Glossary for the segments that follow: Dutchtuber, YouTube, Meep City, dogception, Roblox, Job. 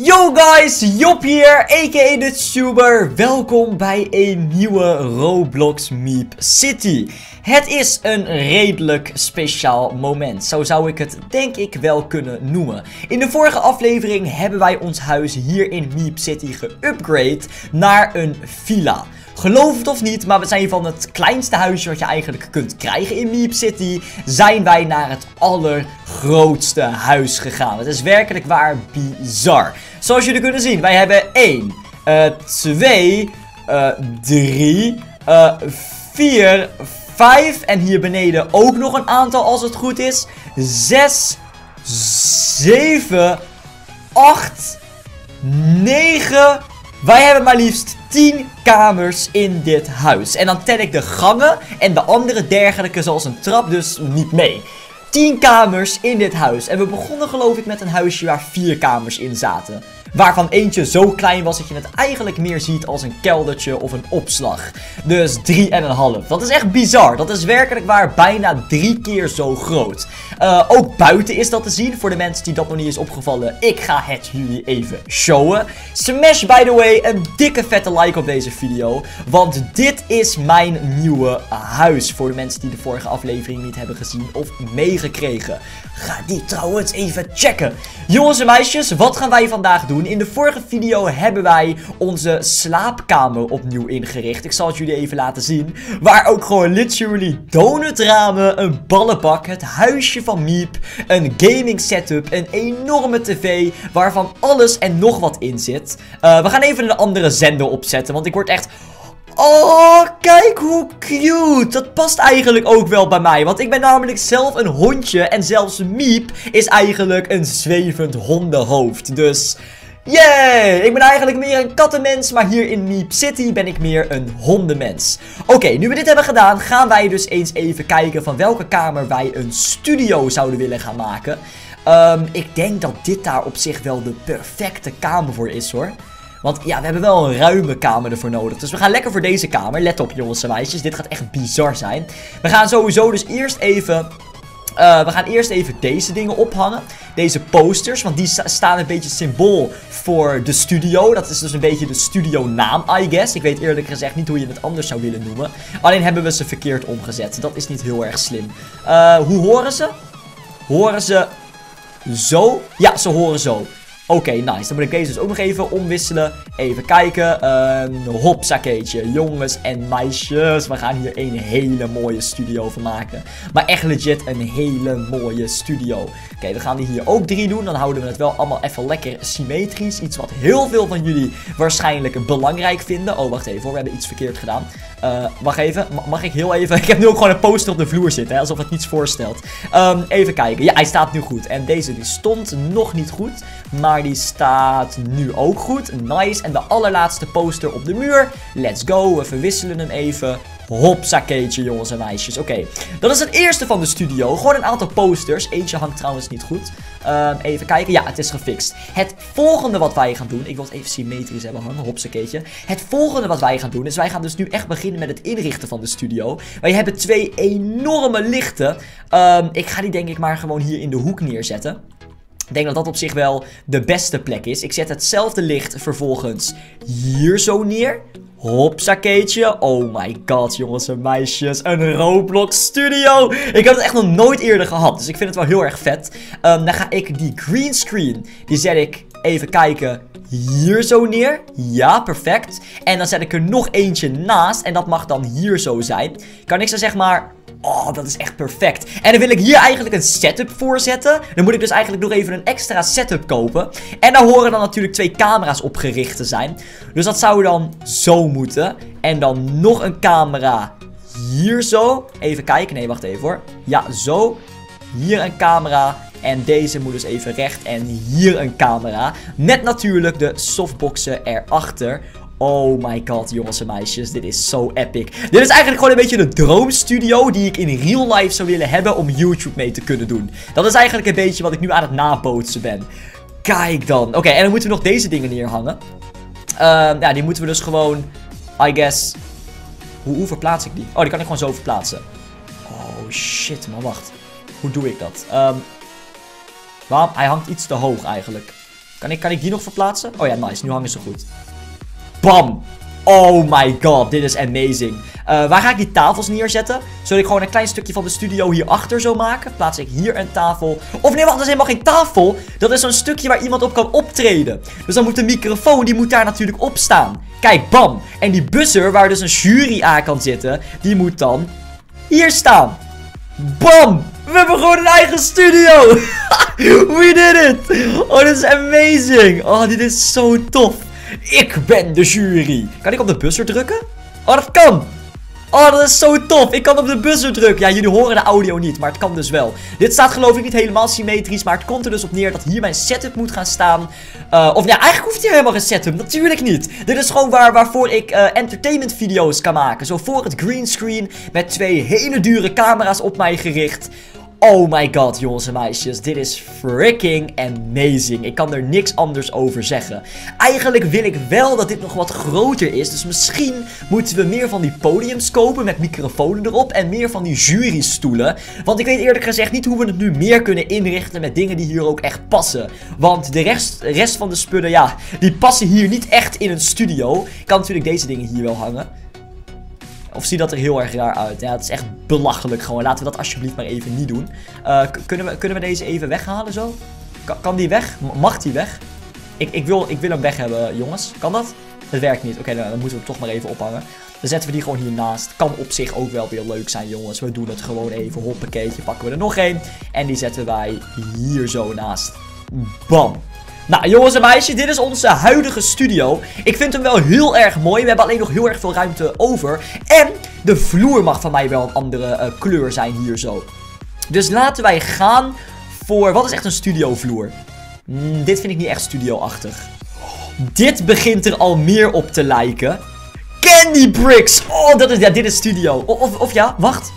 Yo guys, Job hier, a.k.a. de Tuber. Welkom bij een nieuwe Roblox Meep City. Het is een redelijk speciaal moment, zo zou ik het denk ik wel kunnen noemen. In de vorige aflevering hebben wij ons huis hier in Meep City geüpgrade naar een villa. Geloof het of niet, maar we zijn van het kleinste huisje wat je eigenlijk kunt krijgen in Meep City, zijn wij naar het allergrootste huis gegaan. Het is werkelijk waar bizar. Zoals jullie kunnen zien, wij hebben 1, 2, 3, 4, 5 en hier beneden ook nog een aantal als het goed is. 6, 7, 8, 9... Wij hebben maar liefst 10 kamers in dit huis. En dan tel ik de gangen en de andere dergelijke zoals een trap dus niet mee. 10 kamers in dit huis. En we begonnen geloof ik met een huisje waar 4 kamers in zaten. Waarvan eentje zo klein was dat je het eigenlijk meer ziet als een keldertje of een opslag. Dus 3,5. Dat is echt bizar. Dat is werkelijk waar bijna 3 keer zo groot. Ook buiten is dat te zien. Voor de mensen die dat nog niet is opgevallen, ik ga het jullie even showen. Smash by the way een dikke vette like op deze video. Want dit is mijn nieuwe huis. Voor de mensen die de vorige aflevering niet hebben gezien of meegekregen. Ga die trouwens even checken. Jongens en meisjes, wat gaan wij vandaag doen? In de vorige video hebben wij onze slaapkamer opnieuw ingericht. Ik zal het jullie even laten zien. Waar ook gewoon literally donutramen, een ballenbak, het huisje van Meep, een gaming setup, een enorme tv waarvan alles en nog wat in zit. We gaan even een andere zender opzetten, want ik word echt... Oh, kijk hoe cute. Dat past eigenlijk ook wel bij mij. Want ik ben namelijk zelf een hondje. En zelfs Meep is eigenlijk een zwevend hondenhoofd. Dus... Yay! Ik ben eigenlijk meer een kattenmens, maar hier in Meep City ben ik meer een hondenmens. Oké, nu we dit hebben gedaan, gaan wij dus eens even kijken van welke kamer wij een studio zouden willen gaan maken. Ik denk dat dit daar op zich wel de perfecte kamer voor is hoor. Want ja, we hebben wel een ruime kamer ervoor nodig. Dus we gaan lekker voor deze kamer. Let op jongens en meisjes, dit gaat echt bizar zijn. We gaan sowieso dus eerst even deze dingen ophangen. Deze posters, want die staan een beetje symbool voor de studio. Dat is dus een beetje de studionaam, I guess. Ik weet eerlijk gezegd niet hoe je het anders zou willen noemen. Alleen hebben we ze verkeerd omgezet. Dat is niet heel erg slim. Hoe horen ze? Horen ze zo? Ja, ze horen zo. Oké, nice. Dan moet ik deze dus ook nog even omwisselen. Even kijken. Hopsakeetje. Jongens en meisjes. We gaan hier een hele mooie studio van maken. Maar echt legit een hele mooie studio. Oké, we gaan die hier ook 3 doen. Dan houden we het wel allemaal even lekker symmetrisch. Iets wat heel veel van jullie waarschijnlijk belangrijk vinden. Oh, wacht even hoor. We hebben iets verkeerd gedaan. Wacht even. Mag ik heel even... Ik heb nu ook gewoon een poster op de vloer zitten. Hè? Alsof het niets voorstelt. Even kijken. Ja, hij staat nu goed. En deze die stond nog niet goed. Maar... die staat nu ook goed. Nice. En de allerlaatste poster op de muur. Let's go. We verwisselen hem even. Hopsakeetje jongens en meisjes. Oké. Dat is het eerste van de studio. Gewoon een aantal posters. Eentje hangt trouwens niet goed. Even kijken. Ja, het is gefixt. Het volgende wat wij gaan doen. Ik wil het even symmetrisch hebben hangen. Hopsakeetje. Het volgende wat wij gaan doen. Is wij gaan dus nu echt beginnen met het inrichten van de studio. Wij hebben 2 enorme lichten. Ik ga die denk ik maar gewoon hier in de hoek neerzetten. Ik denk dat dat op zich wel de beste plek is. Ik zet hetzelfde licht vervolgens hier zo neer. Hopsakeetje. Oh my god, jongens en meisjes. Een Roblox studio. Ik heb het echt nog nooit eerder gehad. Dus ik vind het wel heel erg vet. Dan ga ik die green screen, die zet ik even kijken... hier zo neer. Ja, perfect. En dan zet ik er nog eentje naast. En dat mag dan hier zo zijn. Kan ik zo zeg maar... Oh, dat is echt perfect. En dan wil ik hier eigenlijk een setup voor zetten. Dan moet ik dus eigenlijk nog even een extra setup kopen. En daar horen dan natuurlijk 2 camera's op gericht te zijn. Dus dat zou dan zo moeten. En dan nog een camera hier zo. Even kijken. Nee, wacht even hoor. Ja, zo. Hier een camera... En deze moet dus even recht. En hier een camera. Met natuurlijk de softboxen erachter. Oh my god, jongens en meisjes. Dit is zo epic. Dit is eigenlijk gewoon een beetje de droomstudio die ik in real life zou willen hebben om YouTube mee te kunnen doen. Dat is eigenlijk een beetje wat ik nu aan het nabootsen ben. Kijk dan. Oké, en dan moeten we nog deze dingen neerhangen. Ja, die moeten we dus gewoon, I guess... Hoe verplaats ik die? Oh, die kan ik gewoon zo verplaatsen. Oh shit, man, wacht. Hoe doe ik dat? Hij hangt iets te hoog eigenlijk. Kan ik die nog verplaatsen? Oh ja, nice. Nu hangen ze goed. Bam! Oh my god, dit is amazing. Waar ga ik die tafels neerzetten? Zodat ik gewoon een klein stukje van de studio hierachter zo maken? Plaats ik hier een tafel. Of nee, wacht, dat is helemaal geen tafel. Dat is zo'n stukje waar iemand op kan optreden. Dus dan moet de microfoon, die moet daar natuurlijk op staan. Kijk, bam. En die buzzer, waar dus een jury aan kan zitten, die moet dan hier staan. Bam. We hebben gewoon een eigen studio. We did it. Oh, dit is amazing. Oh, dit is zo tof. Ik ben de jury. Kan ik op de buzzer drukken? Oh, dat kan. Oh, dat is zo tof. Ik kan op de buzzer drukken. Ja, jullie horen de audio niet, maar het kan dus wel. Dit staat geloof ik niet helemaal symmetrisch, maar het komt er dus op neer dat hier mijn setup moet gaan staan. Of ja, eigenlijk hoeft hier helemaal geen setup. Natuurlijk niet. Dit is gewoon waarvoor ik entertainment video's kan maken. Zo voor het greenscreen met twee hele dure camera's op mij gericht. Oh my god, jongens en meisjes. Dit is freaking amazing. Ik kan er niks anders over zeggen. Eigenlijk wil ik wel dat dit nog wat groter is. Dus misschien moeten we meer van die podiums kopen met microfoons erop. En meer van die jurystoelen. Want ik weet eerlijk gezegd niet hoe we het nu meer kunnen inrichten met dingen die hier ook echt passen. Want de rest van de spullen, ja, die passen hier niet echt in een studio. Ik kan natuurlijk deze dingen hier wel hangen. Of ziet dat er heel erg raar uit? Ja, het is echt belachelijk gewoon. Laten we dat alsjeblieft maar even niet doen. Kunnen we deze even weghalen zo? Kan die weg? Mag die weg? Ik wil hem weg hebben, jongens. Kan dat? Het werkt niet. Oké, nou, dan moeten we hem toch maar even ophangen. Dan zetten we die gewoon hiernaast. Kan op zich ook wel weer leuk zijn, jongens. We doen het gewoon even. Hoppakeetje. Pakken we er nog één. En die zetten wij hier zo naast. Bam. Nou, jongens en meisjes, dit is onze huidige studio. Ik vind hem wel heel erg mooi. We hebben alleen nog heel erg veel ruimte over. En de vloer mag van mij wel een andere kleur zijn hier zo. Dus laten wij gaan voor... Wat is echt een studiovloer? Dit vind ik niet echt studioachtig. Dit begint er al meer op te lijken. Candy bricks! Oh, dat is, ja, dit is studio. Of ja, wacht.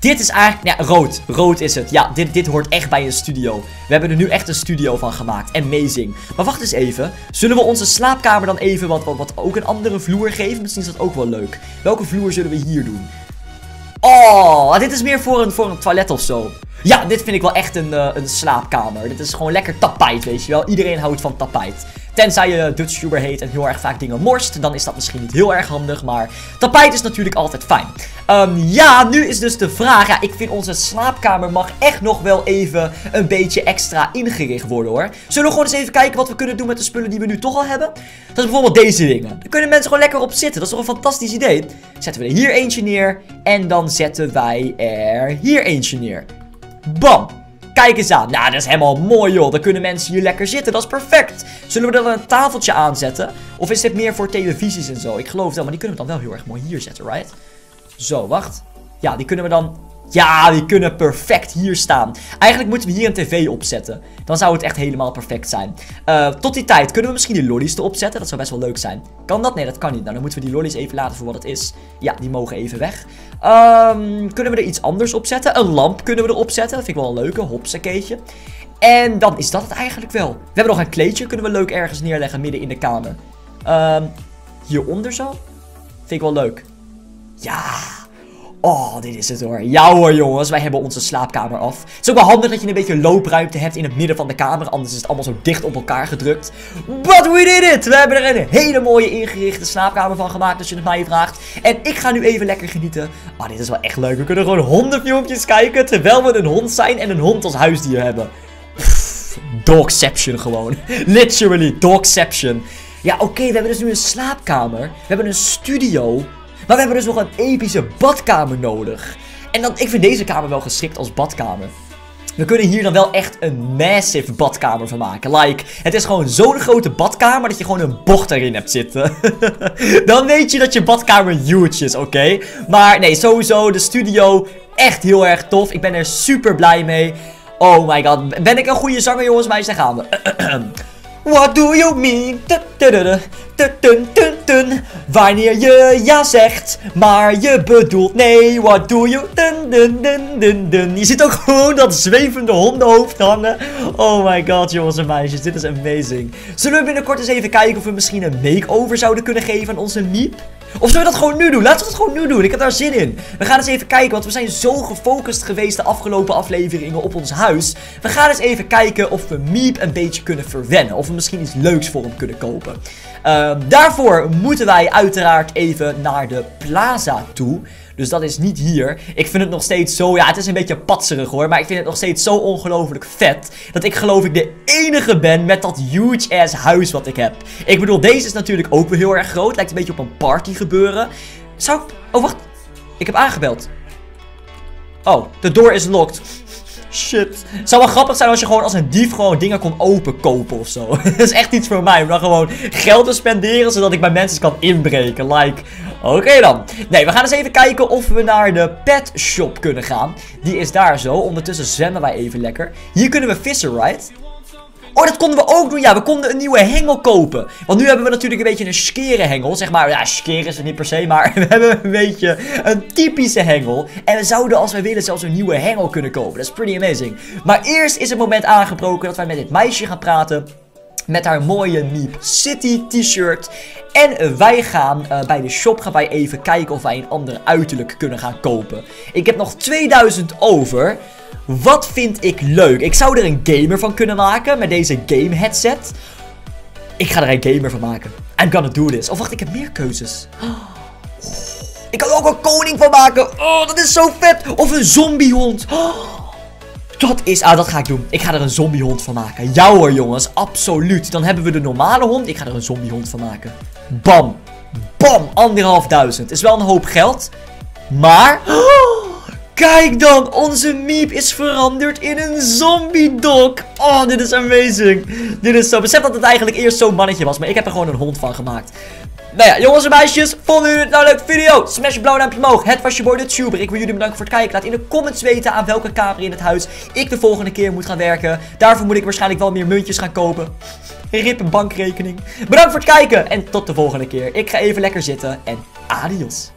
Dit is eigenlijk... Ja, rood. Rood is het. Ja, dit hoort echt bij een studio. We hebben er nu echt een studio van gemaakt. Amazing. Maar wacht eens even. Zullen we onze slaapkamer dan even wat ook een andere vloer geven? Misschien is dat ook wel leuk. Welke vloer zullen we hier doen? Oh, dit is meer voor een toilet of zo. Ja, dit vind ik wel echt een slaapkamer. Dit is gewoon lekker tapijt, weet je wel. Iedereen houdt van tapijt. Tenzij je Dutchtuber heet en heel erg vaak dingen morst. Dan is dat misschien niet heel erg handig. Maar tapijt is natuurlijk altijd fijn. Ja, nu is dus de vraag. Ja, ik vind onze slaapkamer mag echt nog wel even een beetje extra ingericht worden, hoor. Zullen we gewoon eens even kijken wat we kunnen doen met de spullen die we nu toch al hebben? Dat is bijvoorbeeld deze dingen. Daar kunnen mensen gewoon lekker op zitten. Dat is toch een fantastisch idee. Zetten we er hier eentje neer. En dan zetten wij er hier eentje neer. Bam! Kijk eens aan. Nou, dat is helemaal mooi, joh. Dan kunnen mensen hier lekker zitten. Dat is perfect. Zullen we er dan een tafeltje aanzetten? Of is dit meer voor televisies en zo? Ik geloof dat, maar die kunnen we dan wel heel erg mooi hier zetten, right? Zo, wacht. Ja, die kunnen we dan... Ja, die kunnen perfect hier staan. Eigenlijk moeten we hier een tv opzetten. Dan zou het echt helemaal perfect zijn. Tot die tijd kunnen we misschien die lollies erop zetten. Dat zou best wel leuk zijn. Kan dat? Nee, dat kan niet. Nou, dan moeten we die lollies even laten voor wat het is. Ja, die mogen even weg. Kunnen we er iets anders op zetten? Een lamp kunnen we erop zetten. Dat vind ik wel een leuke. Hopsakeetje. En dan is dat het eigenlijk wel. We hebben nog een kleedje. Kunnen we leuk ergens neerleggen midden in de kamer. Hieronder zo. Vind ik wel leuk. Ja... Oh, dit is het hoor. Ja hoor, jongens. Wij hebben onze slaapkamer af. Het is ook wel handig dat je een beetje loopruimte hebt in het midden van de kamer. Anders is het allemaal zo dicht op elkaar gedrukt. But we did it! We hebben er een hele mooie ingerichte slaapkamer van gemaakt, als je het mij vraagt. En ik ga nu even lekker genieten. Oh, dit is wel echt leuk. We kunnen gewoon hondenfilmpjes kijken terwijl we een hond zijn en een hond als huisdier hebben. Pff, dogception gewoon. Literally, dogception. Ja, oké, we hebben dus nu een slaapkamer. We hebben een studio... Maar we hebben dus nog een epische badkamer nodig. En dan, ik vind deze kamer wel geschikt als badkamer. We kunnen hier dan wel echt een massive badkamer van maken. Like, het is gewoon zo'n grote badkamer dat je gewoon een bocht erin hebt zitten. Dan weet je dat je badkamer huge is, oké? Maar nee, sowieso de studio echt heel erg tof. Ik ben er super blij mee. Oh my god, ben ik een goede zanger, jongens? Meisjes, daar gaan we. What do you mean? Wanneer je ja zegt, maar je bedoelt nee. What do you? Je ziet ook gewoon dat zwevende hondenhoofd hangen. Oh my god, jongens en meisjes, dit is amazing. Zullen we binnenkort eens even kijken of we misschien een makeover zouden kunnen geven aan onze Meep? Of zullen we dat gewoon nu doen? Laten we dat gewoon nu doen. Ik heb daar zin in. We gaan eens even kijken, want we zijn zo gefocust geweest de afgelopen afleveringen op ons huis. We gaan eens even kijken of we Meep een beetje kunnen verwennen. Of we misschien iets leuks voor hem kunnen kopen. Daarvoor moeten wij uiteraard even naar de plaza toe. Dus dat is niet hier. Ik vind het nog steeds zo... Ja, het is een beetje patserig hoor. Maar ik vind het nog steeds zo ongelooflijk vet. Dat ik geloof ik de enige ben met dat huge ass huis wat ik heb. Ik bedoel, deze is natuurlijk ook weer heel erg groot. Lijkt een beetje op een party gebeuren. Zou ik... Oh, wacht. Ik heb aangebeld. Oh, de door is locked. Shit. Het zou wel grappig zijn als je gewoon als een dief gewoon dingen kon openkopen of zo. Dat is echt iets voor mij. Om dan gewoon geld te spenderen zodat ik bij mensen kan inbreken. Like... Oké dan. Nee, we gaan eens even kijken of we naar de pet shop kunnen gaan. Die is daar zo. Ondertussen zwemmen wij even lekker. Hier kunnen we vissen, right? Oh, dat konden we ook doen. Ja, we konden een nieuwe hengel kopen. Want nu hebben we natuurlijk een beetje een skere hengel. Zeg maar, ja, skere is het niet per se. Maar we hebben een beetje een typische hengel. En we zouden, als wij willen, zelfs een nieuwe hengel kunnen kopen. Dat is pretty amazing. Maar eerst is het moment aangebroken dat wij met dit meisje gaan praten. Met haar mooie Meep City t-shirt. En wij gaan bij de shop gaan wij even kijken of wij een ander uiterlijk kunnen gaan kopen. Ik heb nog 2000 over. Wat vind ik leuk? Ik zou er een gamer van kunnen maken met deze game headset. Ik ga er een gamer van maken. I'm gonna do this. Of wacht, ik heb meer keuzes. Oh, ik kan er ook een koning van maken. Oh, dat is zo vet. Of een zombiehond. Oh. Dat is... Ah, dat ga ik doen. Ik ga er een zombiehond van maken. Ja hoor, jongens. Absoluut. Dan hebben we de normale hond. Ik ga er een zombiehond van maken. Bam. Bam. 1500. Is wel een hoop geld. Maar... Oh, kijk dan. Onze Meep is veranderd in een zombiedog. Oh, dit is amazing. Dit is zo... Besef dat het eigenlijk eerst zo'n mannetje was. Maar ik heb er gewoon een hond van gemaakt. Nou ja, jongens en meisjes, vonden jullie het nou een leuke video? Smash je blauw duimpje omhoog. Het was je boy, de tuber. Ik wil jullie bedanken voor het kijken. Laat in de comments weten aan welke kamer in het huis ik de volgende keer moet gaan werken. Daarvoor moet ik waarschijnlijk wel meer muntjes gaan kopen. Rip een bankrekening. Bedankt voor het kijken en tot de volgende keer. Ik ga even lekker zitten en adios.